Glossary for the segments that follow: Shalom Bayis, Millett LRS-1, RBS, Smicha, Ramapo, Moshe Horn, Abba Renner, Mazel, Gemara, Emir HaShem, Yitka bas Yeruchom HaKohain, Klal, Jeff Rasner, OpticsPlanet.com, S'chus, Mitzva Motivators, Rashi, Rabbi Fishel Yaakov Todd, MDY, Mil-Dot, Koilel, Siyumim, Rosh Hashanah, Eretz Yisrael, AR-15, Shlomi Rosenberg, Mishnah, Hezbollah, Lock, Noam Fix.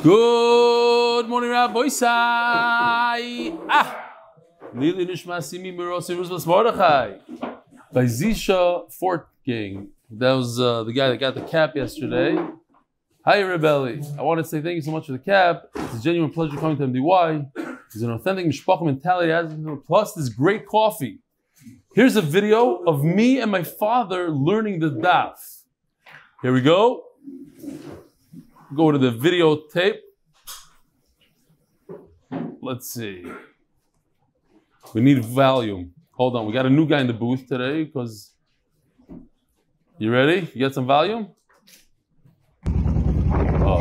Good morning, Rav Boisai. Lili Nishmasimi, Mirosi Ruzvas Mordechai. By Zisha Fortgang. That was the guy that got the cap yesterday. Hi, Rebelli. I want to say thank you so much for the cap. It's a genuine pleasure coming to MDY. It's an authentic Mishpach mentality, plus this great coffee. Here's a video of me and my father learning the daf. Here we go. Go to the videotape. Let's see. We need volume. Hold on, we got a new guy in the booth today because... You ready? You got some volume? Oh.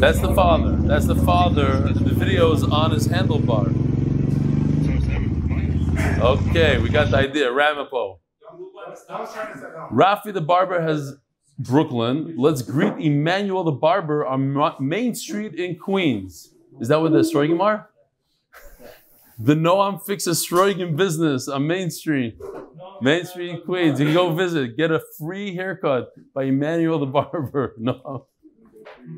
That's the father. That's the father. The video is on his handlebar. Okay, we got the idea. Ramapo. Rafi the barber has Brooklyn. Let's greet Emmanuel the barber on Main Street in Queens. Is that where the Sroegim are? The Noam Fix a Sroegim business on Main Street. Main Street in Queens. You can go visit. Get a free haircut by Emmanuel the barber. No.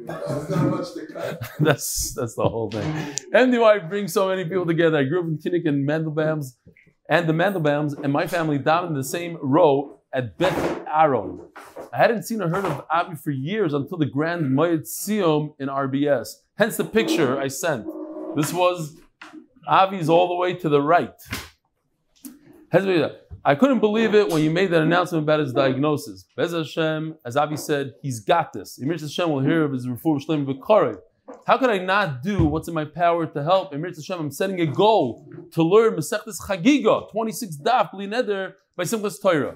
That's not much to cut. That's the whole thing. MDY brings so many people together. I grew up in Kinnick and Mandelbams, and the Mandelbams and my family down in the same row at Beth Aron. I hadn't seen or heard of Avi for years until the Grand Moed Siyum in RBS. Hence the picture I sent. This was Avi's all the way to the right. Hezbollah. I couldn't believe it when you made that announcement about his diagnosis. Bez HaShem, as Avi said, he's got this. Emir HaShem will hear of his refuah shleim v'karei. How could I not do what's in my power to help? Emir HaShem, I'm setting a goal to learn Mesechta's Chagiga, 26 daf, bli neder, by Simchas Torah.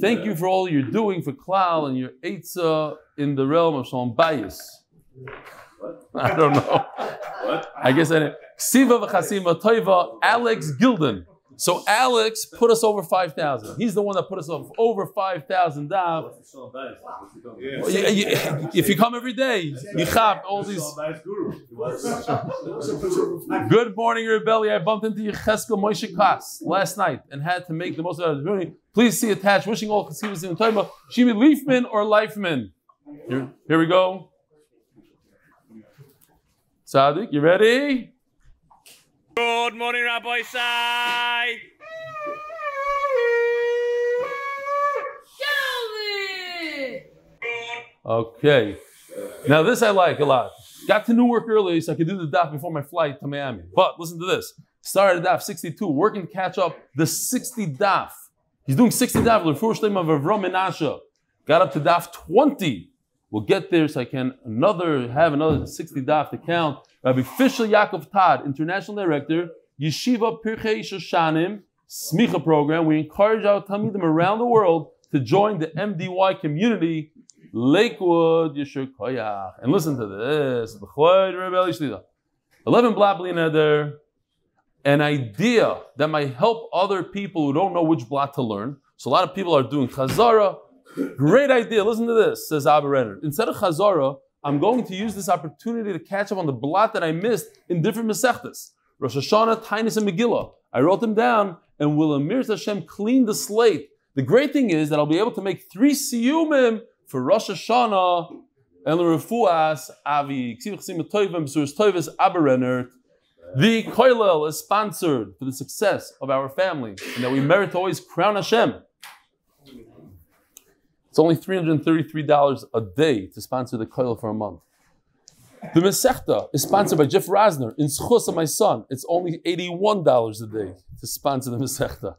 Thank you for all you're doing for Klal and your Eitzah in the realm of Shalom Bayis. What? I don't know. What? I guess I didn't. Ksiva v'chasima toiva, Alex Gilden. So Alex put us over 5,000. He's the one that put us over 5,000 daf. If you come every day, you chop all these. Good morning, Rebelli. I bumped into Yecheskel last night and had to make the most of the journey. Please see attached. Wishing all Chasivas in Toima, Shimi Leifman or Leifman. Here we go. Sadiq, you ready? Good morning, Rav Boisai. Okay. Now this I like a lot. Got to Newark early so I could do the daf before my flight to Miami. But listen to this. Started daf 62, working catch up the 60 daf. He's doing 60 daf. Got up to daf 20. We'll get there so I can have another 60 daf to count. Rabbi Fishel Yaakov Todd, International Director, Yeshiva Pirkei Shoshanim, Smicha Program. We encourage our Talmidim around the world to join the MDY community, Lakewood, Yeshur Koyach. And listen to this. 11 blah blah neder. An idea that might help other people who don't know which blah to learn. So a lot of people are doing Chazara. Great idea. Listen to this, says Abba Renner. Instead of Chazara, I'm going to use this opportunity to catch up on the blot that I missed in different Mesechtas. Rosh Hashanah, Tainis, and Megillah. I wrote them down, and will Emir HaShem clean the slate? The great thing is that I'll be able to make 3 siyumim for Rosh Hashanah and L'Refuas Avi. The Koilel is sponsored for the success of our family, and that we merit to always crown Hashem. It's only $333 a day to sponsor the Klal for a month. The Mesechta is sponsored by Jeff Rasner in S'chus of my son. It's only $81 a day to sponsor the Mesechta.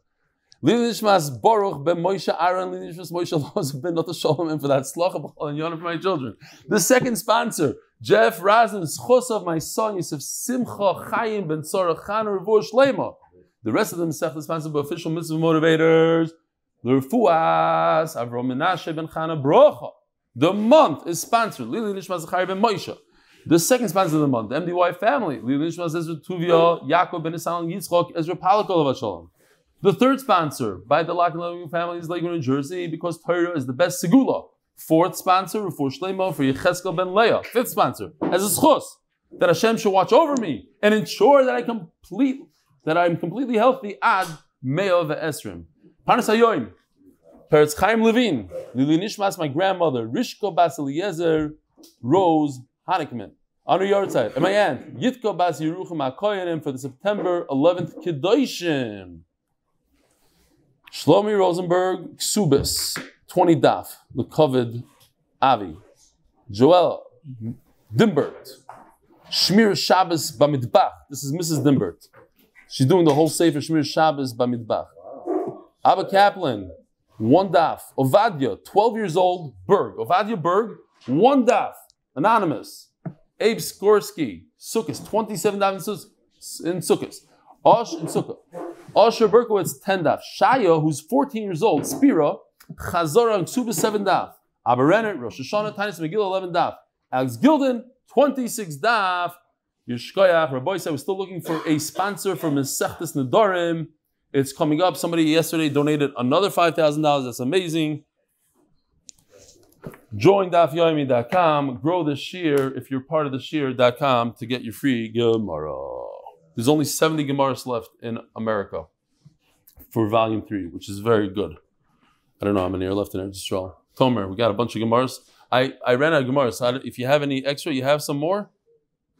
Lili Nishmas Baruch ben Moshe Aaron, Lili Nishmas Moshe Loz ben Nata Shalom, and for that Slacha and Yonah for my children. The second sponsor, Jeff Rasner, S'chus of my son, Yosef Simcha Chaim ben Tzara Khan Revuah Shleima. The rest of the Mesechta is sponsored by official mitzvah motivators. The month is sponsored. The second sponsor of the month, the MDY family. The third sponsor by the Lock and Loving family is Lakewood, New Jersey, because Torah is the best segula. Fourth sponsor, Refuah Shleima for Yecheskel ben Leah. Fifth sponsor, as a S'chus. that Hashem should watch over me and ensure that I'm completely healthy ad me'ov esrim. Panas hayoyim, Peretz Chaim Levin, Lili Nishmasimi, my grandmother, Rishko Bas Eliezer, Rose Hanikman. Anu Yortzeit, and my aunt, Yitko Bas Yeruchim HaKoyanim, for the September 11th Kedoshim. Shlomi Rosenberg, Ksubis, 20 Daf, the Kovid Avi. Joel Dimbert, Shmir Shabbos Bamidbach. This is Mrs. Dimbert. She's doing the whole Sefer Shmir Shabbos Bamidbach. Abba Kaplan, one Daf. Ovadia, 12 years old, Berg. Ovadia Berg, one Daf, anonymous. Abe Skorsky, S'chus, 27 Daf in S'chus. Osh in Sukkah. Osher Berkowitz, 10 Daf. Shaya, who's 14 years old, Spira, Chazorah and Ksubah, 7 Daf. Abba Renner, Rosh Hashanah, Tainis, Megillah, 11 Daf. Alex Gilden, 26 Daf. Yeshkoyach, Rav Boisai, we're still looking for a sponsor for Mesechta's Nedarim. It's coming up. Somebody yesterday donated another $5,000. That's amazing. Join dafyomi.com. Grow the shear if you're part of the shear.com to get your free Gemara. There's only 70 Gemaras left in America for volume 3, which is very good. I don't know how many are left in Eretz Yisrael. Tomer, we got a bunch of Gemaras. I ran out of Gemaras. If you have any extra, you have some more?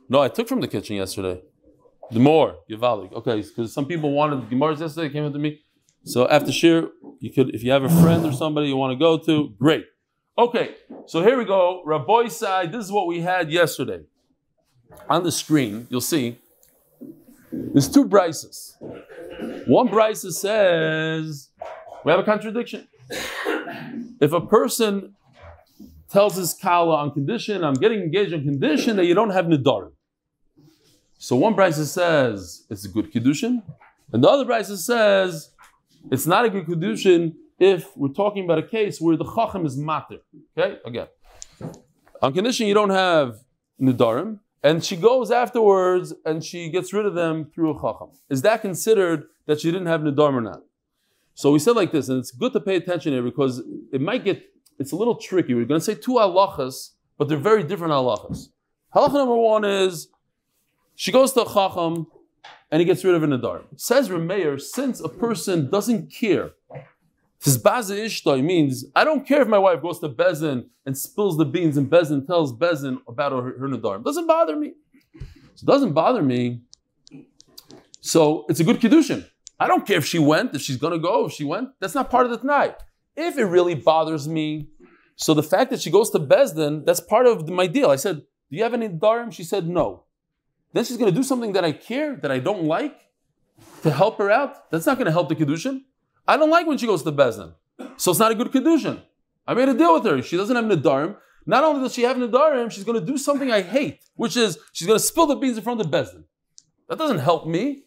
No, I took from the kitchen yesterday. The more, Yevalik. Okay, because some people wanted Gemaras yesterday, came up to me. So after Shir, you could, if you have a friend or somebody you want to go to, great. Okay, so here we go. Rav Boisai, this is what we had yesterday. On the screen, you'll see. There's two brises. One brisa says, we have a contradiction. If a person tells his kala on condition, I'm getting engaged on condition that you don't have nidarim. So one brisa says, it's a good kiddushin. And the other brisa says, it's not a good kiddushin if we're talking about a case where the chacham is matir. Okay, again. On condition you don't have nidarim. And she goes afterwards and she gets rid of them through a chacham. Is that considered that she didn't have nidarim or not? So we said like this, and it's good to pay attention here because it might get, it's a little tricky. We're going to say two halachas, but they're very different halachas. Halacha number one is, she goes to a chacham and he gets rid of a nidarim. Says Reb Meir, since a person doesn't care, Tizbaza Ishtoi means, I don't care if my wife goes to Bezin and spills the beans and Bezin tells Bezin about her nidarim. Doesn't bother me. It doesn't bother me. So it's a good kiddushin. I don't care if she went, if she's going to go, if she went. That's not part of the t'nai. If it really bothers me, so the fact that she goes to Bezin, that's part of my deal. I said, do you have any nidarim? She said, no. Then she's going to do something that I care, that I don't like, to help her out. That's not going to help the kiddushin. I don't like when she goes to Beis Din. So it's not a good kiddushin. I made a deal with her. She doesn't have nidarim. Not only does she have nidarim, she's going to do something I hate, which is she's going to spill the beans in front of Beis Din. That doesn't help me.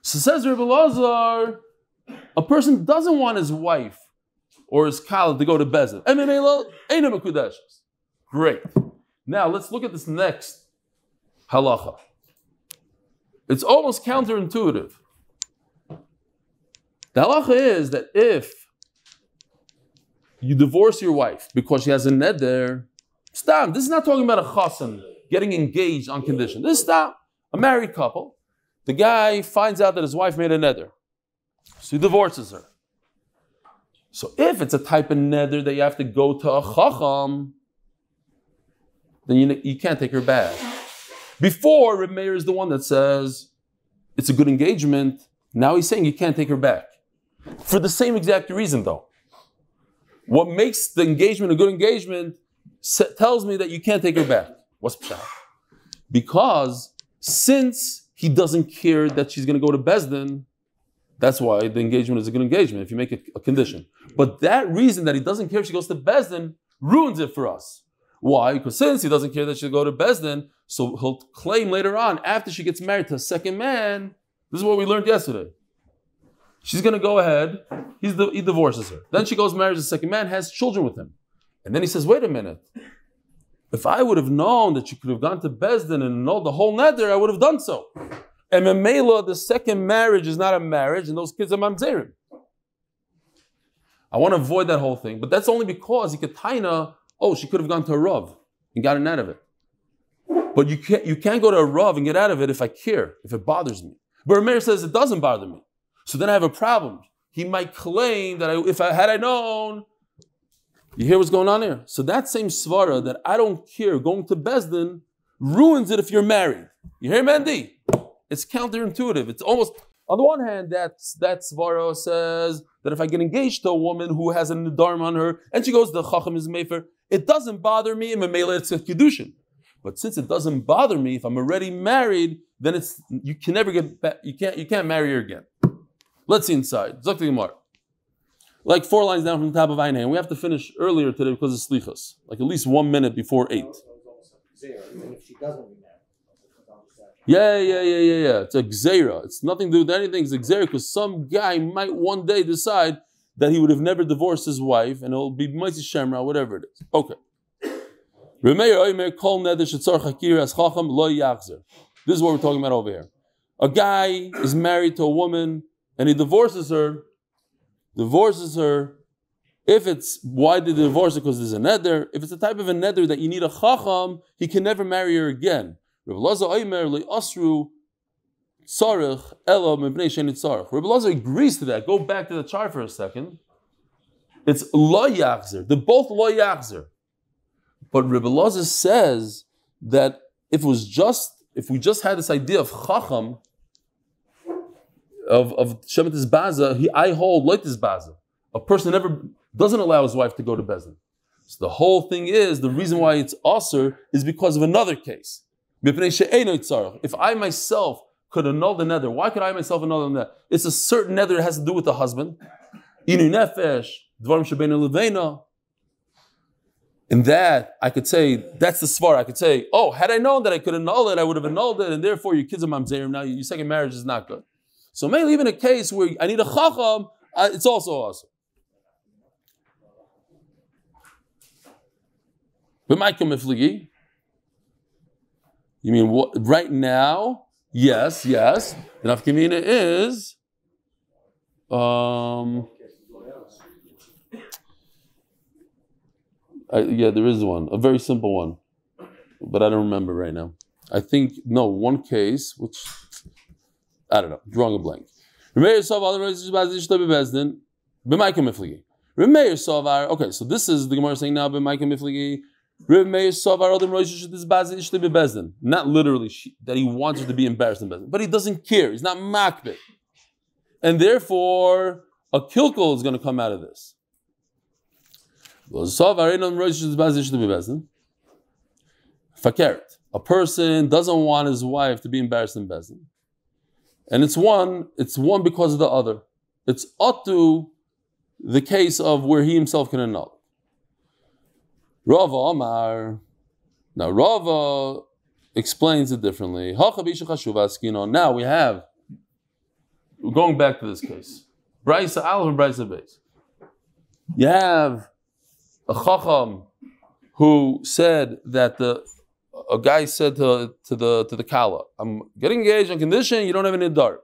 So says Rebbe Lazar, a person doesn't want his wife or his kala to go to Beis Din. Emimela einam mekudeshes. Great. Now let's look at this next halacha. It's almost counterintuitive. The halacha is that if you divorce your wife because she has a neder, stop. This is not talking about a chasen getting engaged on condition. This is stop. A married couple. The guy finds out that his wife made a neder. So he divorces her. So if it's a type of neder that you have to go to a chacham, then you can't take her back. Before, Reb Meir is the one that says it's a good engagement. Now he's saying you can't take her back. For the same exact reason, though. What makes the engagement a good engagement tells me that you can't take her back. What's pshat? Because since he doesn't care that she's going to go to Beis Din, that's why the engagement is a good engagement, if you make it a condition. But that reason that he doesn't care if she goes to Beis Din ruins it for us. Why? Because since he doesn't care that she'll go to Beis Din, so he'll claim later on, after she gets married to a second man, this is what we learned yesterday. She's going to go ahead. He divorces her. Then she goes, marries a second man, has children with him. And then he says, wait a minute. If I would have known that she could have gone to Beis Din and annulled the whole neder, I would have done so. And Memela, the second marriage is not a marriage, and those kids are mamzerim. I want to avoid that whole thing. But that's only because he could taina, oh, she could have gone to a rav and gotten out of it. But you can't go to a Rav and get out of it if I care, if it bothers me. But Rameir says it doesn't bother me. So then I have a problem. He might claim that if I had known, you hear what's going on here? So that same svara that I don't care going to Besdin ruins it if you're married. You hear, Mendy? It's counterintuitive. It's almost, on the one hand, that svara says that if I get engaged to a woman who has a nedarim on her and she goes, the chacham is mefer, it doesn't bother me, and memela it's a kedushin. But since it doesn't bother me, if I'm already married, then it's you can never get back. You can't marry her again. Let's see inside. Zok the Gemara. Like 4 lines down from the top of Ayin Hay, and we have to finish earlier today because of Slichos. Like at least 1 minute before 8. Yeah. It's a gzeira. It's nothing to do with anything. It's a gzeira because some guy might one day decide that he would have never divorced his wife, and it'll be Moitzi Shemra, whatever it is. Okay. This is what we're talking about over here. A guy is married to a woman and he divorces her. If it's, why did they divorce her? Because there's a neder. If it's the type of a neder that you need a chacham, he can never marry her again. Rebbe Lazar agrees to that. Go back to the chart for a second. It's lo yachzer. They're both lo yachzer. But Rebbe Lazar says that if we just had this idea of chacham, of Shemetis Baza, I hold like this Baza. A person never doesn't allow his wife to go to Bezdin. So the whole thing is, the reason why it's Aser is because of another case. If I myself could annul the nether, why could I myself annul the nether? It's a certain nether that has to do with the husband. Inu Nefesh, Dvarim Shebeinu Leveina. And that, I could say, that's the svara. I could say, oh, had I known that I could annul it, I would have annulled it, and therefore your kids are mamzerim now, your second marriage is not good. So maybe even a case where I need a chacham, it's also awesome. But Michael Mifligi, you mean what, right now? Yes. The nafkamina is, there is one, a very simple one, but I don't remember right now. I think one case which. I don't know, drawing a blank. Okay, so this is the Gemara saying now, not literally that he wants her to be embarrassed in Bezdin, but he doesn't care, he's not makbid. And therefore, a kilkul is going to come out of this. A person doesn't want his wife to be embarrassed in Bezdin. And it's one because of the other. It's atu, the case of where he himself can annul. Rava Amar. Now Rava explains it differently. Now we have, going back to this case, Braisa Aleph and Braisa Beis. You have a chacham who said that a guy said to the Kala, I'm getting engaged on condition you don't have any Nedarim.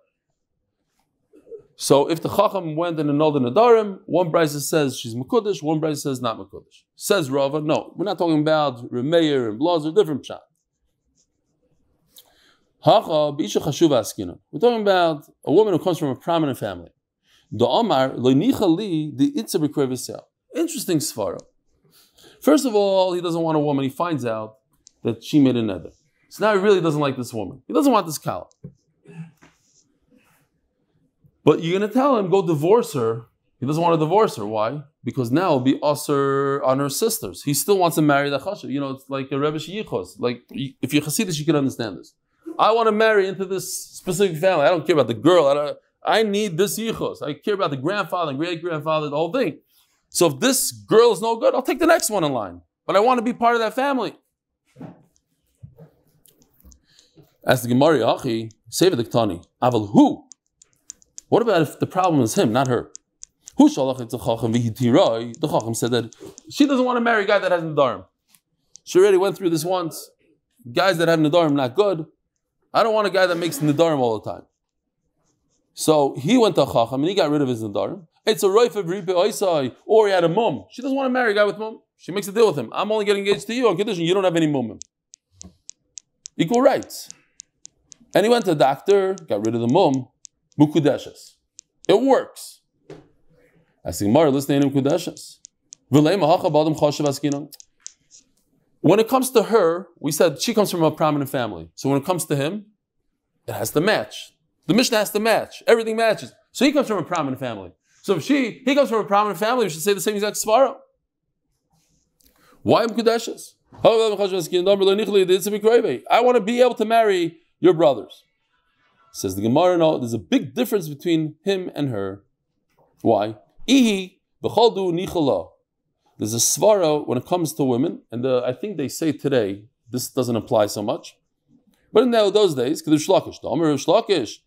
So if the Chacham went and annulled the Nedarim, one Brisa says she's Mekudesh, one Brisa says not Mekudesh. Says Rava, no, we're not talking about Remeir and Blazer, different Pshat. We're talking about a woman who comes from a prominent family. Interesting Svara. First of all, he doesn't want a woman, he finds out that she made a neder. So now he really doesn't like this woman. He doesn't want this cow. But you're going to tell him, go divorce her. He doesn't want to divorce her. Why? Because now it'll be aser on her sisters. He still wants to marry the chashiv. You know, it's like a Rebbe Sheyichos. Like, if you're Hasidish, you can understand this. I want to marry into this specific family. I don't care about the girl. I need this Yichos. I care about the grandfather, great-grandfather, the whole thing. So if this girl is no good, I'll take the next one in line. But I want to be part of that family. As the Gemara, Achi, save the Ketani. Aval who? What about if the problem is him, not her? Who shalach it to Chacham v'hitirai? The Chacham said that she doesn't want to marry a guy that has nedarim. She already went through this once. Guys that have nedarim not good. I don't want a guy that makes nedarim all the time. So he went to Chacham and he got rid of his nedarim. It's a roif of ripe oisai, or he had a mum. She doesn't want to marry a guy with mum. She makes a deal with him. I'm only getting engaged to you on condition you don't have any mum. equal rights. And he went to the doctor, got rid of the mum, mukudeshes. It works. I see Mar, listening to mukudeshes. When it comes to her, we said she comes from a prominent family. So when it comes to him, it has to match. The Mishnah has to match. Everything matches. So he comes from a prominent family. So if he comes from a prominent family, we should say the same exact svara. Why mukudeshes? I want to be able to marry your brothers. Says the Gemara, no, there's a big difference between him and her. Why? Ihi b'choldu nichla. There's a svara when it comes to women, and I think they say today, this doesn't apply so much. But in those days, because shlakish.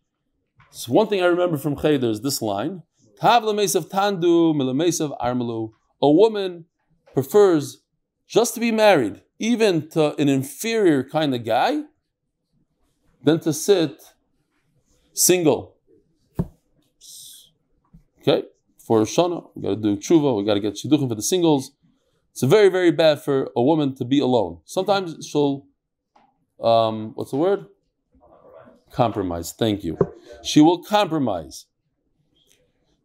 So one thing I remember from Cheder is this line, Tav l'mesav tandu, milamesav armalu. A woman prefers just to be married, even to an inferior kind of guy, than to sit single. Okay? For Rosh Hashanah, we got to do tshuva, we got to get shidduchim for the singles. It's very, very bad for a woman to be alone. Sometimes she'll, what's the word? Compromise, thank you. She will compromise.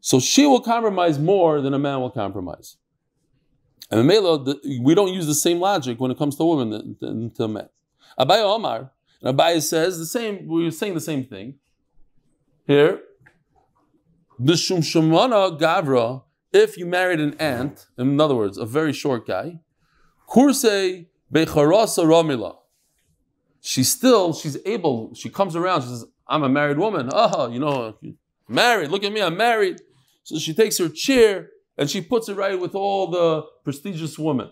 So she will compromise more than a man will compromise. And we don't use the same logic when it comes to women than to men. Abaye Omar, and Abaye says the same, we're saying the same thing. Here, the shumshamana gavra, if you married an aunt, in other words, a very short guy, kursei becharasa ramila. She's able, she comes around, she says, I'm a married woman. Oh, married, look at me, I'm married. So she takes her chair, and she puts it right with all the prestigious women.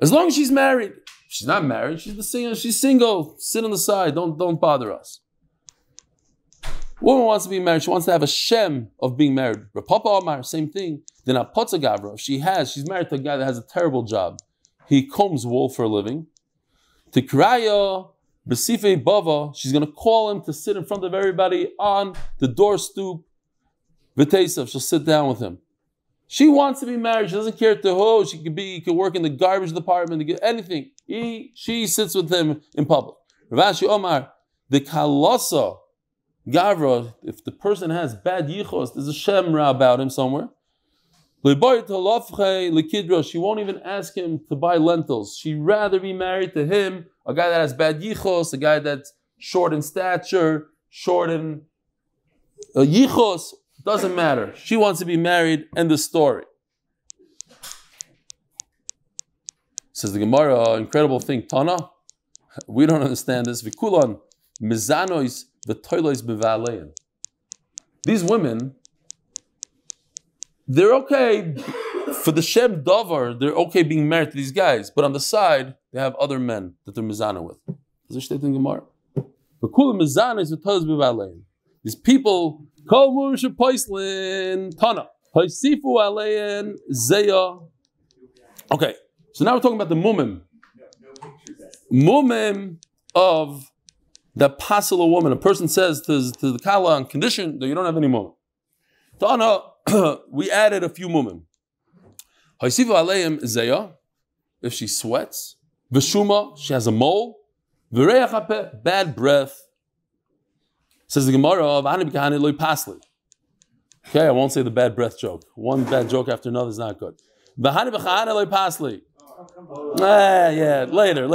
As long as she's married. She's not married, she's single. Sit on the side, don't bother us. Woman wants to be married, she wants to have a shem of being married. Rapapa Omar, same thing. Then Apotza Gavra, if she's married to a guy that has a terrible job. He combs wool for a living. Tikraya, Besife Bava, she's going to call him to sit in front of everybody on the door stoop. V'teisav, she'll sit down with him. She wants to be married. She doesn't care to who. She could work in the garbage department, to get anything. She sits with him in public. Ravashi Omar, the kalasa gavra. If the person has bad yichos, there's a shemra about him somewhere. She won't even ask him to buy lentils. She'd rather be married to him, a guy that has bad yichos, a guy that's short in stature, short in yichos. Doesn't matter. She wants to be married. End of story. Says the Gemara, incredible thing. Tana, we don't understand this. Vikulan mizanois v'toilois b'valein. These women, they're okay for the shem davar. They're okay being married to these guys, but on the side they have other men that they're mizano with. Does it state in the Gemara? Vikulan mizanois v'toilois b'valein. These people. Okay, so now we're talking about the mumim. Mumim of the pasala woman. A person says to the kala on condition that you don't have any mumim. Tana, we added a few mumim. Haysifu alayim zeya, if she sweats. Veshuma, she has a mole. Vireyachape, bad breath. Says the Gemara of Ani B'Kahani Loi Pasli. Okay, I won't say the bad breath joke. One bad joke after another is not good. B'Hani B'Kahani Loi Pasli. Yeah, later.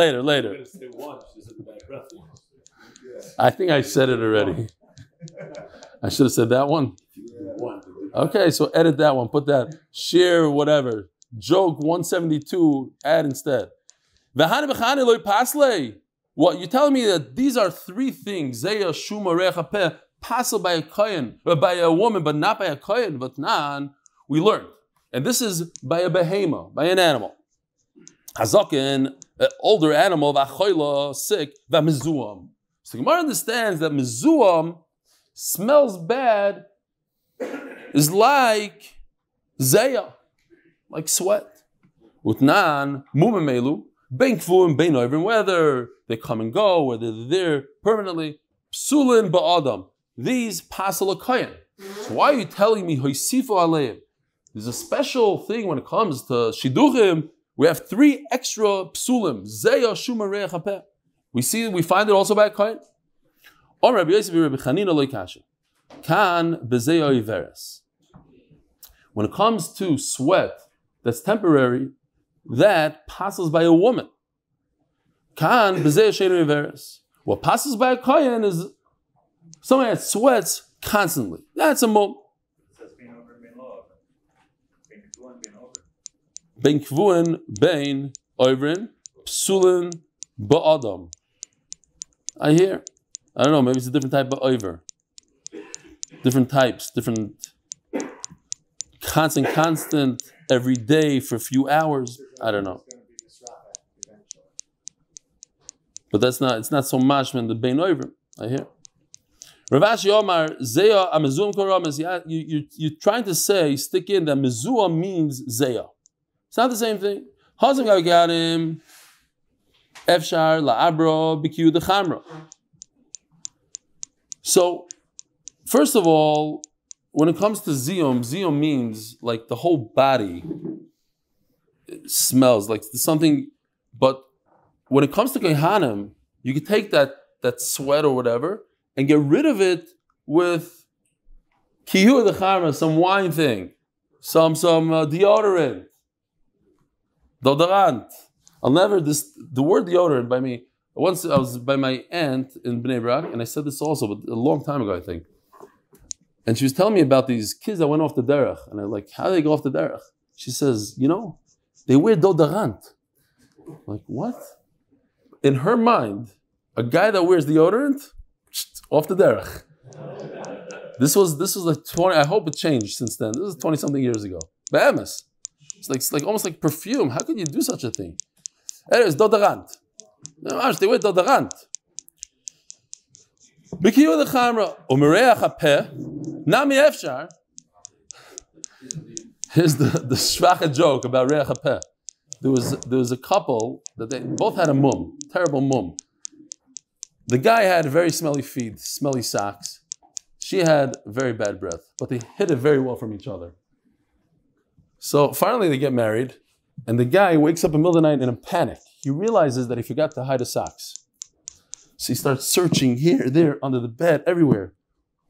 I think I said it already. I should have said that one. Okay, so edit that one. Put that. Share whatever. Joke 172. Add instead. B'Hani B'Kahani Loi Pasli. What, you're telling me that these are three things, Zeya, Shuma, Recha, Peh, passed by a kohen, or by a woman, but not by a kohen, but nan, we learned. And this is by a behema, by an animal. Hazakin, an older animal, Vachoyla, sick, Vamizuam. So Gemara understands that Mizuam smells bad, is like Zeya, like sweat. Utnan, Mumemelu. Benkfuim, Beinoivim, whether they come and go, whether they're there permanently. Psulin ba'adam. These pasal akayin. So why are you telling me hoisifu aleim? There's a special thing when it comes to shiduchim. We have three extra psulim. Zeya shumarei chapeh. We find it also by a Kohen. Or Rabbi Yosef Rabbi Chanina lo kasha. Kan bezei oiveres. When it comes to sweat that's temporary, that passes by a woman. Kan bezei sheinu oiveres. What passes by a Kohen is someone that sweats constantly. That's a moment. Ben kvuen, ben ovrin, psulin, ba'adam. I hear. I don't know, maybe it's a different type of over. Different types, different constant, every day for a few hours. I don't know. But it's not so much when the ben ovrin. I hear. Ravashi Omar, Zeya, Amezuam Koram, you're trying to say, stick in that Mezuam means Zeya. It's not the same thing. Hazim Gavgarim, Efshar, La'abro, Bikyu, Dechamra. So, first of all, when it comes to Ziyom means like the whole body smells like something, but when it comes to Kehanim, you can take that sweat or whatever and get rid of it with kihur decharma, some wine thing, some deodorant, deodorant. I'll never the word deodorant by me. Once I was by my aunt in Bnei Brak, and I said this also, but a long time ago I think. And she was telling me about these kids that went off the derech, and I'm like, how do they go off the derech? She says, they wear deodorant. I'm like, what? In her mind, a guy that wears deodorant. Off the derech. This was like 20. I hope it changed since then. This is 20-something years ago. Ba'emes. It's like almost like perfume. How could you do such a thing? Anyways, deodorant. They wear deodorant. B'kiyu dechamra u'mereach hapeh nami efshar. Here's the shvacha joke about reach hapeh. There was a couple that they both had a mum, terrible mum. The guy had very smelly feet, smelly socks. She had very bad breath, but they hid it very well from each other. So finally they get married, and the guy wakes up in the middle of the night in a panic. He realizes that he forgot to hide his socks. So he starts searching here, there, under the bed, everywhere.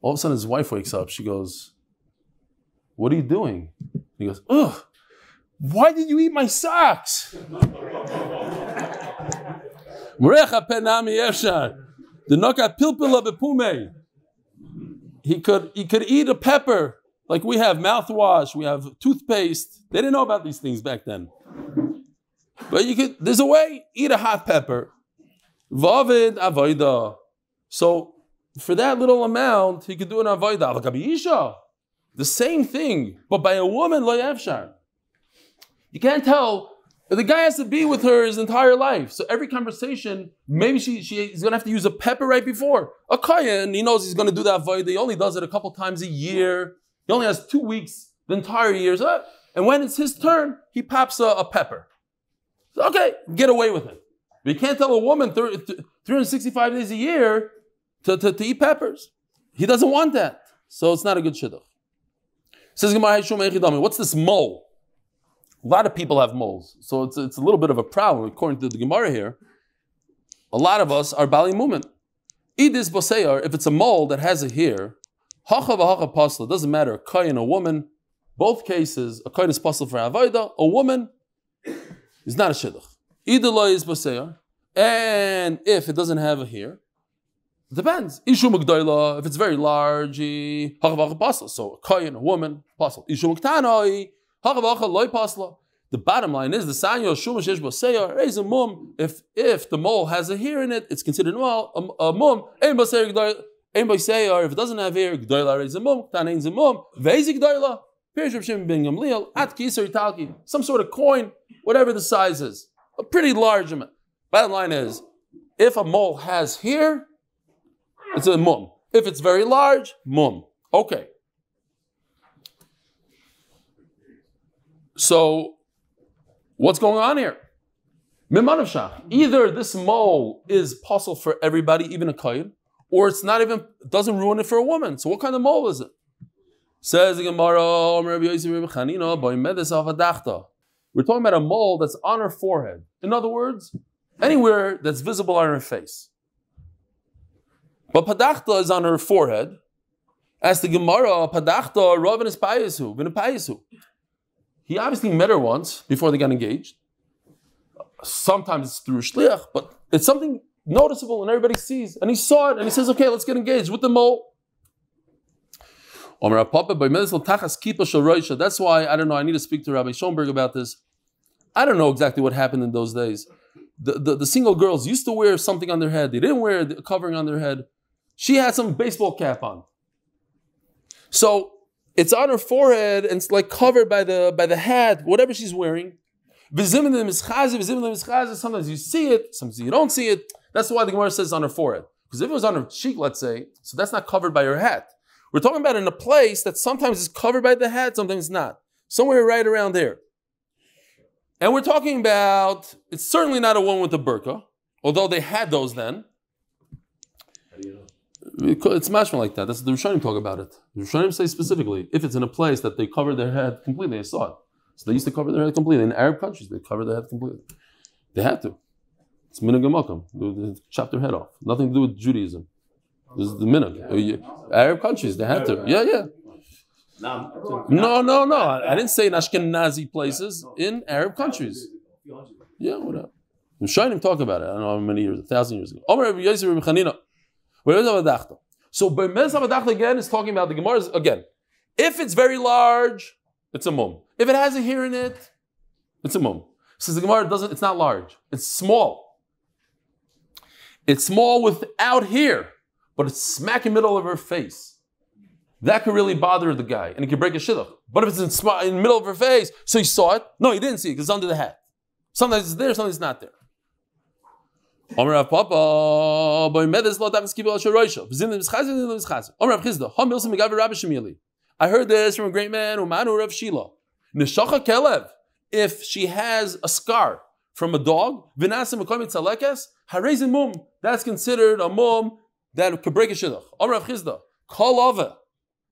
All of a sudden his wife wakes up. She goes, "What are you doing?" He goes, "Ugh, why did you eat my socks?" He could eat a pepper, like we have mouthwash, we have toothpaste. They didn't know about these things back then. But there's a way, eat a hot pepper. So for that little amount, he could do an avoida. The same thing, but by a woman, lo yafshar. You can't tell. The guy has to be with her his entire life. So every conversation, maybe she's going to have to use a pepper right before. A kohen, he knows he's going to do that void. He only does it a couple times a year. He only has 2 weeks the entire year. And when it's his turn, he pops a pepper. So, okay, get away with it. But you can't tell a woman 365 days a year to eat peppers. He doesn't want that. So it's not a good shidduch. Says Gemara, what's this mole? A lot of people have moles, so it's a little bit of a problem, according to the Gemara here. A lot of us are bali mumen. Idis boseyar, if it's a mole that has a hair, hacha v'hacha pasla, doesn't matter, a kohen, a woman, both cases, a kohen is pasla for avodah, a woman is not a shidduch. Idiloi is boseyar, and if it doesn't have a hair, it depends. Ishu mugdoila, if it's very large, hacha v'hacha pasla, so a kohen, a woman, pasla. Ishu mugtanoi, the bottom line is the sanyo shuma shesh b'seyor is a mum. If the mole has a hair in it, it's considered a mum. Ein b'seyor, if it doesn't have hair, g'doyla is a mum. Tanein a mum. Veizik g'doyla. Pirish Rav Shimon ben Gamliel at kisur italki. Some sort of coin, whatever the size is, a pretty large amount. Bottom line is, if a mole has hair, it's a mum. If it's very large, mum. Okay. So, what's going on here? Either this mole is possible for everybody, even a kohen, or it's not even, doesn't ruin it for a woman. So, what kind of mole is it? Says the Gemara, we're talking about a mole that's on her forehead. In other words, anywhere that's visible on her face. But Padachta is on her forehead. As the Gemara, Padachta, Ravin is Payasu, Vin Payasu. He obviously met her once before they got engaged. Sometimes it's through Shliach, but it's something noticeable and everybody sees. And he saw it and he says, okay, let's get engaged with the mole. That's why, I don't know, I need to speak to Rabbi Schoenberg about this. I don't know exactly what happened in those days. The single girls used to wear something on their head. They didn't wear a covering on their head. She had some baseball cap on. So it's on her forehead and it's like covered by the hat, whatever she's wearing. Sometimes you see it, sometimes you don't see it. That's why the Gemara says it's on her forehead. Because if it was on her cheek, let's say, so that's not covered by her hat. We're talking about in a place that sometimes is covered by the hat, sometimes not. Somewhere right around there. And we're talking about, it's certainly not a one with a burqa, although they had those then. How do you know? It's mashma like that. That's the Rishonim talk about it. The Rishonim say specifically, if it's in a place that they cover their head completely, I saw it. So they used to cover their head completely. In Arab countries, they cover their head completely. They had to. It's minhag hamakam. They chop their head off. Nothing to do with Judaism. This is the minhag. Arab countries, they had to. Yeah, yeah. No. I didn't say in Ashkenazi places, in Arab countries. Yeah, whatever. I'm showing him talk about it. I don't know how many years, 1,000 years ago. Omer Rabbi Yosef Rabbi Chanina. So Be'mez HaBadachta again is talking about the Gemara again. If it's very large, it's a mum. If it has a hair in it, it's a mum. Says the Gemara, it's not large. It's small. It's small without hair, but it's smack in the middle of her face. That could really bother the guy, and it could break his shidduch. But if it's in the middle of her face, so he saw it. No, he didn't see it, because it's under the hat. Sometimes it's there, sometimes it's not there. Omer Rav Papa, I heard this from a great man, Umanu Rav Shila. Neshacha Kelev, if she has a scar from a dog, that's considered a mum that could break a shidduch. Omer Rav Chizda, Kol Ava.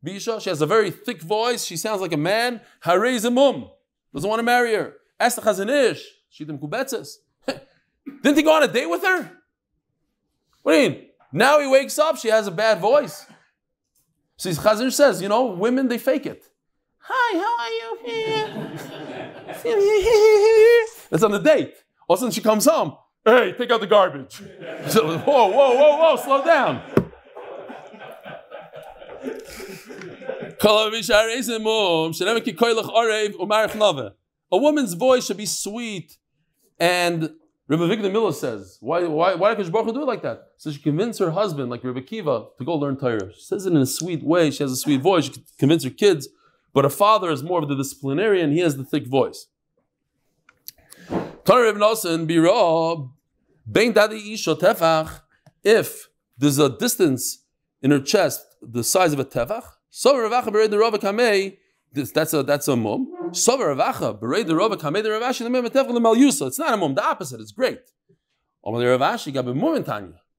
Bisha, she has a very thick voice. She sounds like a man. Harei zemum. Doesn't want to marry her. Ask the Chazanish. Shidim kubetzes. Didn't he go on a date with her? What do you mean? Now he wakes up. She has a bad voice. So Chazanish says, women, they fake it. Hi, how are you? That's on the date. All of a sudden she comes home. Hey, take out the garbage. So, whoa, slow down. A woman's voice should be sweet. And Rebbe Vigda Miller says, why did Kadosh Baruch Hu do it like that? So she convinced her husband, like Rebbe Kiva, to go learn Torah. She says it in a sweet way. She has a sweet voice. She could convince her kids. But her father is more of the disciplinarian. He has the thick voice. If there's a distance in her chest, the size of a tefach, that's a mum. It's not a mum. The opposite. It's great.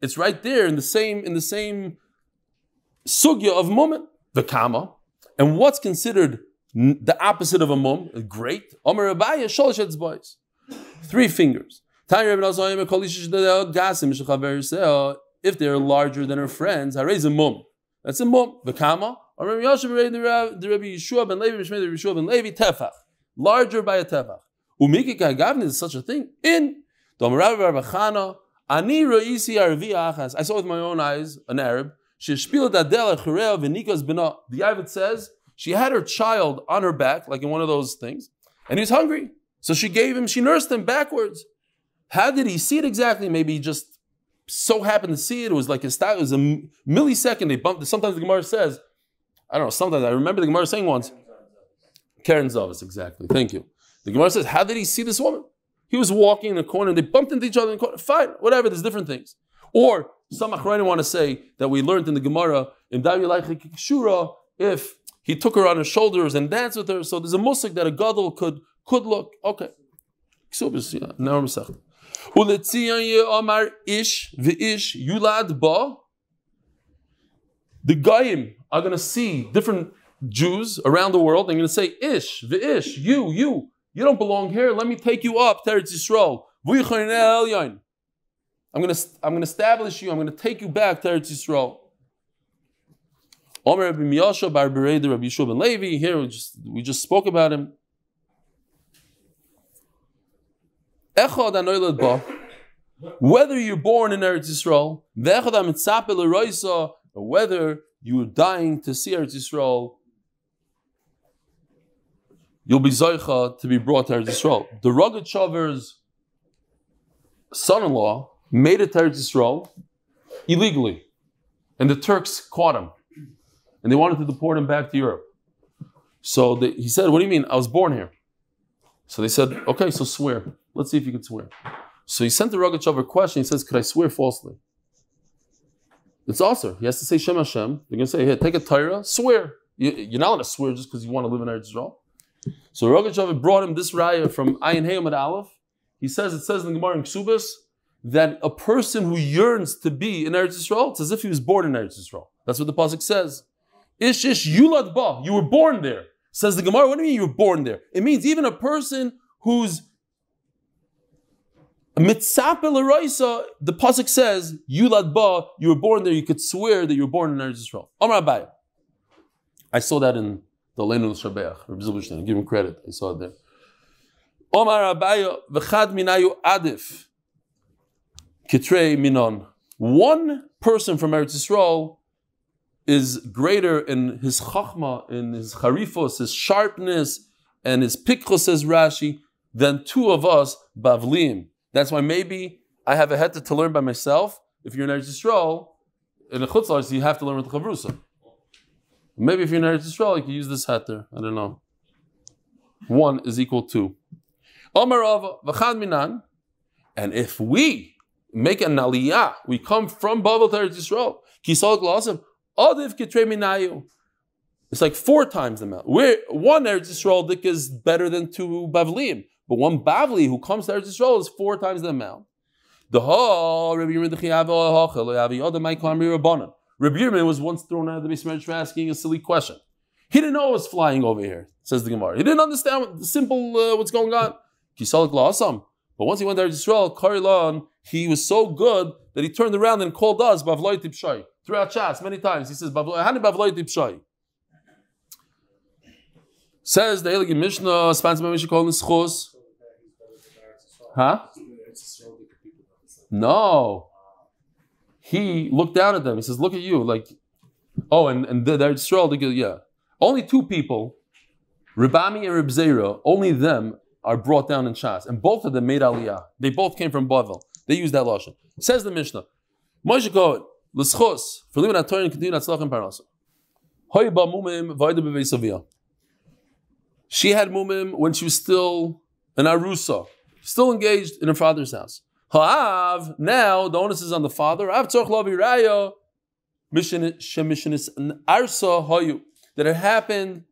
It's right there in the same sugya of mum. The kama. And what's considered the opposite of a mum? Great. 3 fingers. If they're larger than her friends, hareiz a mum. That's a mum. The kama. Rabbi Yeshua ben Levi tefach. Larger by a tefach. Umikika gavni is such a thing. In ani roisi arvi achas. I saw with my own eyes an Arab. She spieled adela chureo v'nikas bina. The Yavit says she had her child on her back, like in one of those things, and he was hungry, so she nursed him backwards. How did he see it exactly? Maybe he just so happened to see it. It was like a style. It was a millisecond. They bumped it. Sometimes the Gemara says, I don't know, sometimes I remember the Gemara saying once, Karen Zavis, exactly. Thank you. The Gemara says, how did he see this woman? He was walking in a corner. They bumped into each other in the corner. Fine, whatever. There's different things. Or some Achronim want to say that we learned in the Gemara in Davi Laichik Shura, if he took her on his shoulders and danced with her. So there's a musik that a gadol could look. Okay. Now Mesechta. The Goyim are going to see different Jews around the world. They're going to say, Ish, V'ish, you don't belong here. Let me take you up, Teretz Yisrael. I'm going to establish you. I'm going to take you back to Eretz Yisrael. Omer Rabbi Miyasha bar Berei Rabbi Yeshua ben Levi. Here we just spoke about him. Echad anoyled ba. Whether you're born in Eretz Yisrael, v'echad ha-mitzapeh l'roisa, or whether you're dying to see Eretz Yisrael, you'll be zoicha to be brought to Eretz Yisrael. The Rugged Shover's son-in-law made it to Eretz Yisrael illegally, and the Turks caught him, and they wanted to deport him back to Europe. So he said, "What do you mean? I was born here." So they said, "Okay, so swear. Let's see if you can swear." So he sent the Rugged Shover a question. He says, "Could I swear falsely?" It's also, he has to say Shem Hashem. They're going to say, "Here, take a Torah, swear. You're not allowed to swear just because you want to live in Eretz Yisrael." So Rugged Shover brought him this raya from Ayin Hey Amud Aleph. He says, it says in the Gemara in Ksubas, that a person who yearns to be in Eretz Yisrael, it's as if he was born in Eretz Yisrael. That's what the pasuk says. Ish ish yulad ba, you were born there. Says the Gemara, what do you mean you were born there? It means even a person who's mitzapeh l'roisa, the pasuk says, yulad ba, you were born there, you could swear that you were born in Eretz Yisrael. Amar Abayah. I saw that in the Leinu Shabeach, Rabbi Zilberstein, give him credit, I saw it there. Amar Abayah, v'chad minayu adif, kitrei minon. One person from Eretz Yisrael is greater in his chachma, in his charifos, his sharpness, and his pikchos, says Rashi, than two of us, bavlim. That's why maybe I have a heter to learn by myself. If you're in Eretz Yisrael, in the Chutz La'aretz, you have to learn with the Chavrusa. Maybe if you're in Eretz Yisrael, you can use this heter. I don't know. One is equal to. Amar Ava v'chad minan. And if we make an aliyah, we come from Bavel to Eretz Yisrael. Kisal Glasim, Adiv Kitrei Minayu. It's like four times the amount. One Eretz Yisrael dik is better than two Bavlim. But one Bavli who comes to Eretz Yisrael is four times the amount. The Ha Rabbi Yirmin was once thrown out of the basement for asking a silly question. He didn't know I was flying over here, says the Gemara. He didn't understand what's going on. But once he went to Eretz Yisrael, he was so good that he turned around and called us Bavloi Tipshai. Throughout Shas, many times he says Bavloi Tipshai. Says the Elegant Mishnah, sponsored by Mishnah called S'chus. Huh? No. He looked down at them. He says, "Look at you." Like, oh, and they're Israel. Yeah. Only two people, Rebami and Reb Zera, only them are brought down in Shas. And both of them made Aliyah. They both came from Bavel. They used that lashon. Says the Mishnah, Moshe Kohen, L'Schus, for living at Torah and continuing at Tzlach and Parnasah. Hoy ba mumim v'ayda b'veis aviyah. She had mumim when she was still an arusa, still engaged in her father's house. Ha'av, now the onus is on the father. Av tzorch lavi raya, shemishinis an arsa hayu. That it happened.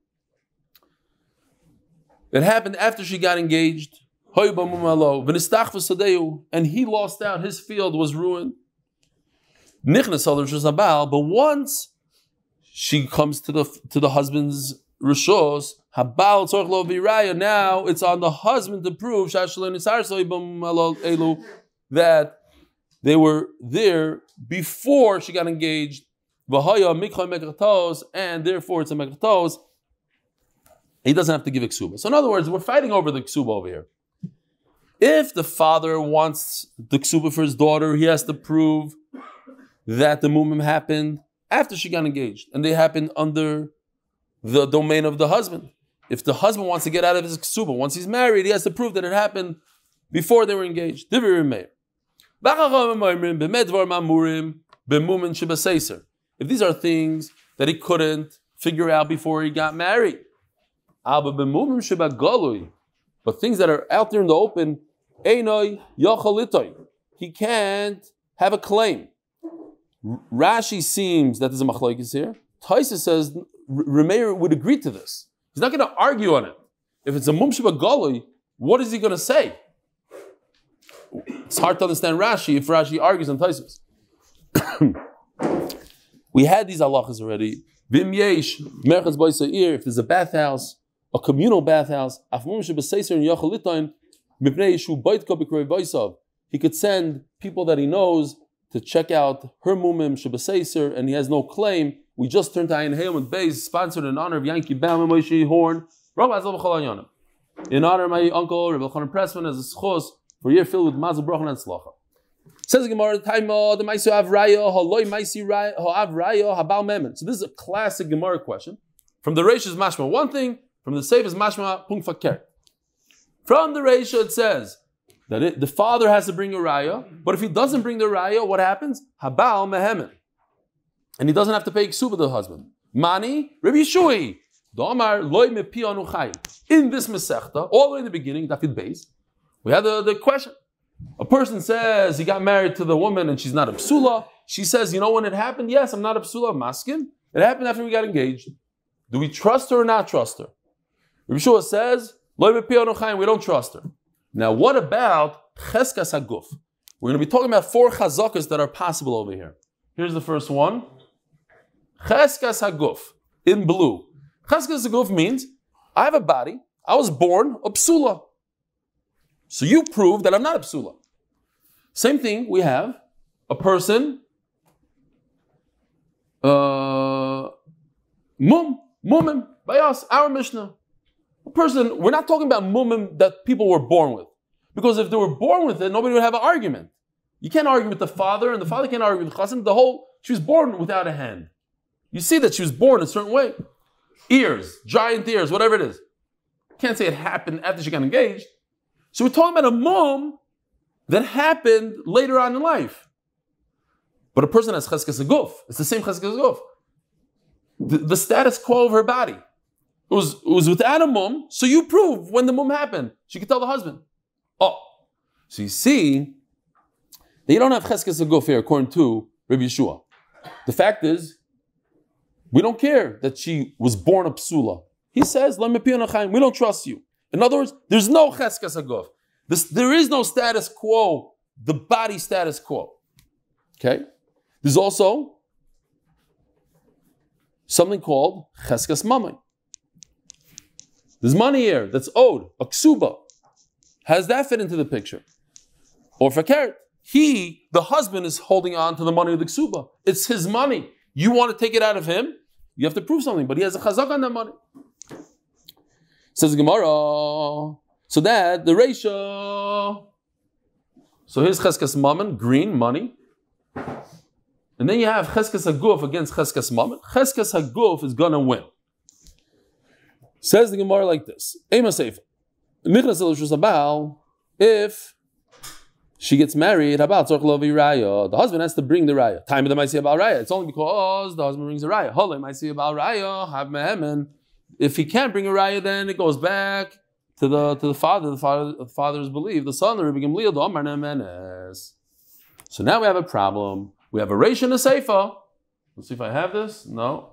It happened after she got engaged. Hayu b'mum alo v'nistachvus sadeyu, and he lost out. His field was ruined. Nichnas al rishus habal, but once she comes to the husband's rishos. Habal tzorch lo viraya. Now it's on the husband to prove that they were there before she got engaged. And therefore it's a mekratos. He doesn't have to give ksuba. So in other words, we're fighting over the ksuba over here. If the father wants the ksuba for his daughter, he has to prove that the mumim happened after she got engaged, and they happened under the domain of the husband. If the husband wants to get out of his ksuba, once he's married, he has to prove that it happened before they were engaged. If these are things that he couldn't figure out before he got married, but things that are out there in the open, he can't have a claim. Rashi seems that there's a machlokes here. Tainis says Remeir would agree to this. He's not going to argue on it. If it's a mum sheba galui, what is he going to say? It's hard to understand Rashi if Rashi argues on Taisus. We had these halachas already. Vim yesh, merchaz boisair, if there's a bathhouse, a communal bathhouse, af mum sheba seiser in yachalitain, mipnei yeshu baitka b'krei boisav. he could send people that he knows to check out her mumim Shebasaiser, and he has no claim. We just turned to Ayin Hayom and Bayes, sponsored in honor of Yankee Bam and Moshe Horn. In honor of my uncle, Rebel Khan Pressman, as a S'chus, for a year filled with Mazel Brochen and Slacha. Says the Gemara, Taimo, the Maisu Avraya, Haloi Maisi Avraya, Habal Memon. So this is a classic Gemara question. From the Reish is Mashma one thing, from the Seif is Mashma Pung Fakir. From the Reish it says that the father has to bring a Raya, but if he doesn't bring the Raya, what happens? Habal Mehemen. And he doesn't have to pay Ksuba to the husband. Mani, Rabbi Shui. In this Mesechta, all the way in the beginning, Dafid Beis, we had the question. A person says he got married to the woman and she's not a psula. She says, you know when it happened? Yes, I'm not a psula, I'm masking. It happened after we got engaged. Do we trust her or not trust her? Rabbi Shua says, we don't trust her. Now what about Cheskas Haguf? We're going to be talking about four chazakas that are possible over here. Here's the first one. Cheskas Haguf, in blue. Cheskas Haguf means, I have a body, I was born a psula. So you prove that I'm not a psula. Same thing, we have a person, mumim, by us, our Mishnah. A person, we're not talking about mumim that people were born with. Because if they were born with it, nobody would have an argument. You can't argue with the father, and the father can't argue with the chassan. She was born without a hand. You see that she was born a certain way. Ears, giant ears, whatever it is. Can't say it happened after she got engaged. So we're talking about a mum that happened later on in life. But a person has cheskas haguf. It's the same cheskas haguf. The status quo of her body. It was without a mum, so you prove when the mum happened. She could tell the husband. Oh. So you see, they don't have cheskas haguf here according to Rabbi Yeshua. The fact is, we don't care that she was born a psula. He says, we don't trust you. In other words, there's no cheskas haguf. There is no status quo, the body status quo. Okay? There's also something called cheskas mamai. There's money here that's owed, a ksuba. How does that fit into the picture? Or fakert, the husband is holding on to the money of the ksuba. It's his money. You want to take it out of him? You have to prove something, but he has a chazak on that money. Says Gemara, so that the Reisha. So here's Cheskas Mammon, green, money. And then you have Cheskas Haguf against Cheskas Mammon. Cheskas Haguf is going to win. Says the Gemara like this. If she gets married, the husband has to bring the Raya. Time of the Maisi Abal Raya. It's only because the husband brings the Raya. Hole Maisi Abal Raya, have mehemen. If he can't bring a raya, then it goes back to the father. The father's belief. The son, the Rebbe Gamliel, the Omar Nemenes. So now we have a problem. We have a Reish and a Seifa. Let's see if I have this. No.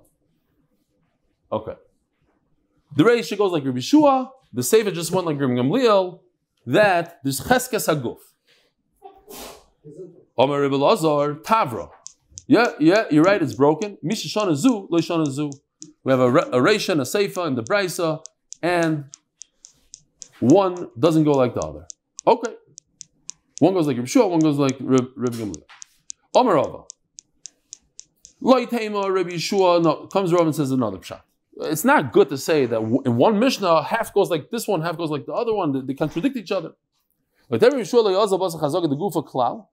Okay. The Reish goes like Rebbe Shua. The Seifa just went like Rebbe Gamliel. That there's Cheskas Haguf. Omar Rebbe Lazar Tavra. Yeah, you're right. It's broken. Mishishana Zu, Loishana Zu. We have a Reisha and a Seifa and the Braisa, and one doesn't go like the other. Okay. One goes like Reb Shua, one goes like Reb Gamliel. Omer Rava. Lo Yitema Reb Yeshua. No, comes Rava and says another pshat. It's not good to say that in one Mishnah, half goes like this one, half goes like the other one. They contradict each other. But Reb Yeshua lo Yaza Basa Chazaka the Gufa Klal.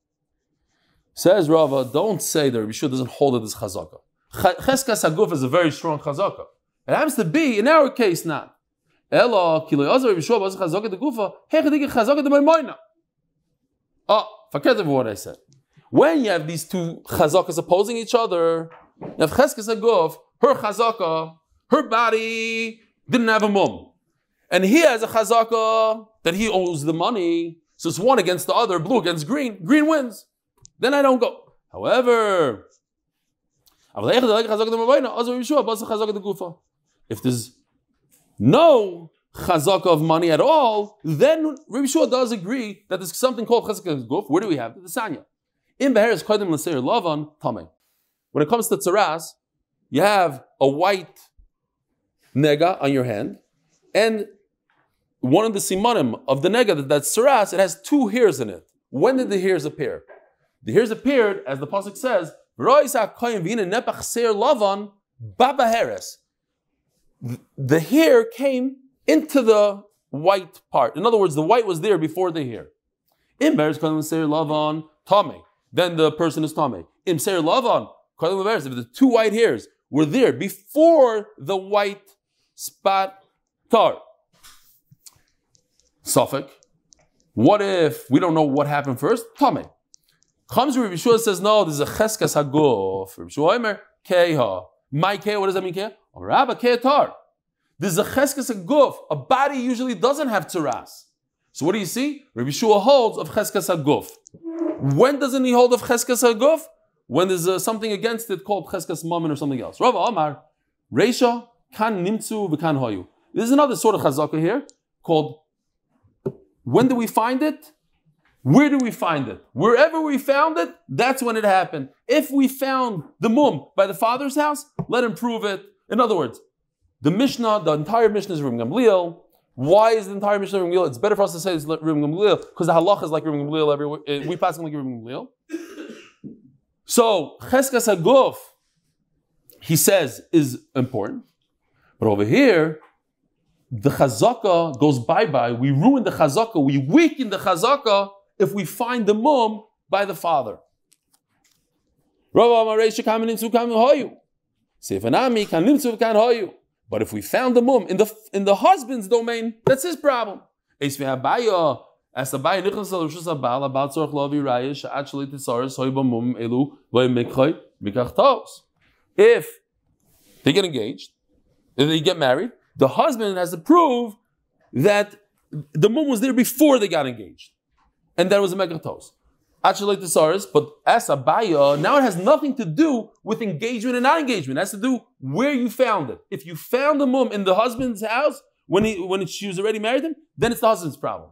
Says Rava, don't say that Reb Yeshua doesn't hold it as Chazaka. Cheskas Haguf is a very strong chazaka. It happens to be, in our case, not. Forget about what I said. When you have these two chazakas opposing each other, you have Cheskas Haguf, her chazaka, her body didn't have a mum. And he has a chazaka that he owes the money. So it's one against the other, blue against green. Green wins. Then I don't go. However, if there's no chazaka of money at all, then Rabbi Shua does agree that there's something called chazaka haguf. Where do we have it? The Sanya. In Beheres Kodim L'Seir Lavan Tameh. When it comes to tzaras, you have a white nega on your hand, and one of the simanim of the nega, that's tzaras, it has two hairs in it. When did the hairs appear? The hairs appeared, as the pasuk says, the hair came into the white part. In other words, the white was there before the hair. Im lavan tame. Then the person is tame. Im lavan. If the two white hairs were there before the white spot tar. Suffolk. What if we don't know what happened first? Tame. Comes Rabbi Yeshua says, no, this is a cheskas haguf. Rabbi Yeshua Omer, keha. My keha, what does that mean, keha? Rabba keha tar. This is a cheskas haguf. A body usually doesn't have tzaras. So what do you see? Rabbi Yeshua holds of cheskas haguf. When doesn't he hold of cheskas haguf? When there's something against it called cheskas mammon or something else. Rav Amar, Reisha, kan nimtzu v'kan hoyu. There's another sort of chazaka here called, when do we find it? Where do we find it? Wherever we found it, that's when it happened. If we found the mum by the father's house, let him prove it. In other words, the Mishnah, the entire Mishnah is Reb Gamliel. Why is the entire Mishnah Reb Gamliel? It's better for us to say it's Reb Gamliel because the halacha is like Reb Gamliel everywhere. We pass him like Reb Gamliel. So, Cheskas HaGuf, he says, is important. But over here, the chazaka goes bye-bye. We ruin the chazaka. We weaken the chazaka if we find the mum by the father. But if we found the mum in the husband's domain, that's his problem. If they get engaged, if they get married, the husband has to prove that the mum was there before they got engaged. And that was a megatos. Actually, thesaurus, but as a baya, now it has nothing to do with engagement and not engagement. It has to do where you found it. If you found the mum in the husband's house when she was already married him, then it's the husband's problem.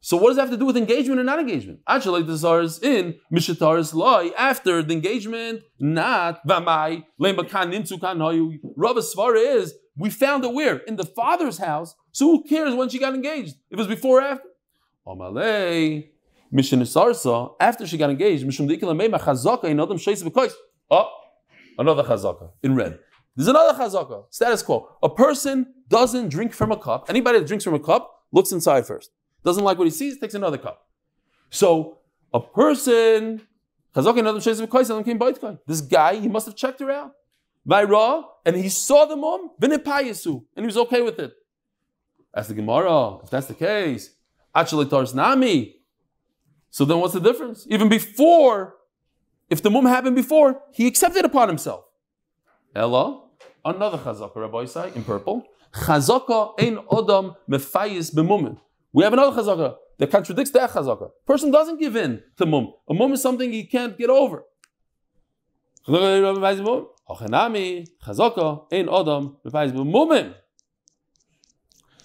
So what does it have to do with engagement and not engagement? Actually, thesaurus in mishataris loy after the engagement, not vamai lemba kan into kan hoyu. Rabbi Svara is, we found it where? In the father's house. So who cares when she got engaged? If it was before or after? Amalei, Mishnah, after she got engaged, oh, another chazaka in red. There's another chazaka. Status quo. A person doesn't drink from a cup. Anybody that drinks from a cup looks inside first. Doesn't like what he sees, takes another cup. So a person, this guy, he must have checked her out. Vaira, and he saw the mum, v'nepayesu, and he was okay with it. That's the Gemara. If that's the case, actually tars nami. So then, what's the difference? Even before, if the mum happened before, he accepted upon himself. Ella, another chazaka, Rav Boisai in purple. Chazaka ein odam mefayis b'mum. We have another chazaka that contradicts that chazaka. Person doesn't give in to mum. A mum is something he can't get over.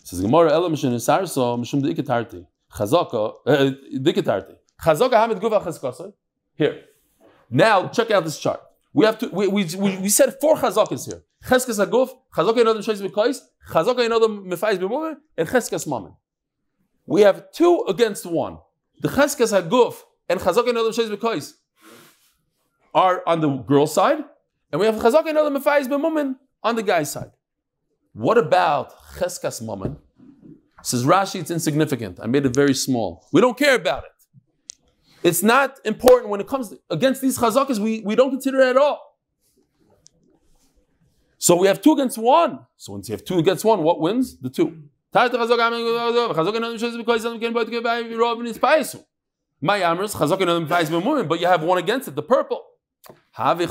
Says Gemara, Ela Mishnah Sarso, Mishum Dikitarti. Chazaka, Dikitarti. Chazaka Hamid Guva Chazkasa. Here. Now, check out this chart. We have to, we said four chazakas here. Cheskas Haguf, Chazaka Enodam Shais B'Kois, Chazaka Enodam Mefais B'Mumen, and Cheskas Mamen. We have two against one. The Cheskas Haguf and Chazaka Enodam Shais B'Kois are on the girl's side. And we have Chazaka and other Mefayis b'Mumin on the guy's side. What about Cheskas Mumin? Says Rashi, it's insignificant. I made it very small. We don't care about it. It's not important when it comes to, against these Chazakas, we don't consider it at all. So we have two against one. So once you have two against one, what wins? The two. My amrus, Chazaka and other Mefayis b'Mumin, but you have one against it, the purple. Menachem,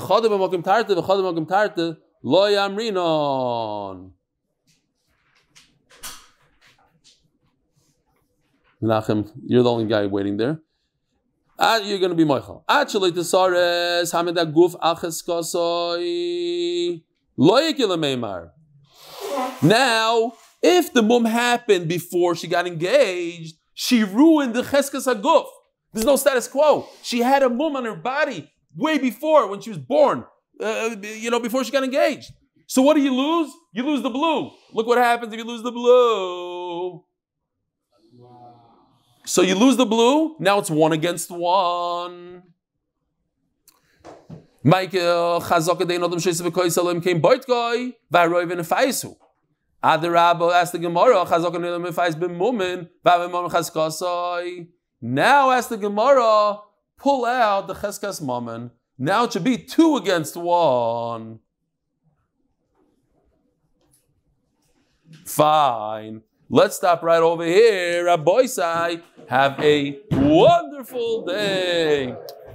you're the only guy waiting there. You're going to be moichal. Actually, Tesares Hamida Guf Acheskasoi Loyakila Meimar. Now, if the mum happened before she got engaged, she ruined the Cheskas HaGuf. There's no status quo. She had a mum on her body way before, when she was born, before she got engaged. So what do you lose? You lose the blue. Look what happens if you lose the blue. Wow. So you lose the blue, now it's 1 against 1. Michael asked the Gemara, now ask the Gemara, pull out the Cheskas Mammon. Now it should be 2 against 1. Fine. Let's stop right over here. Rav Boisai, have a wonderful day.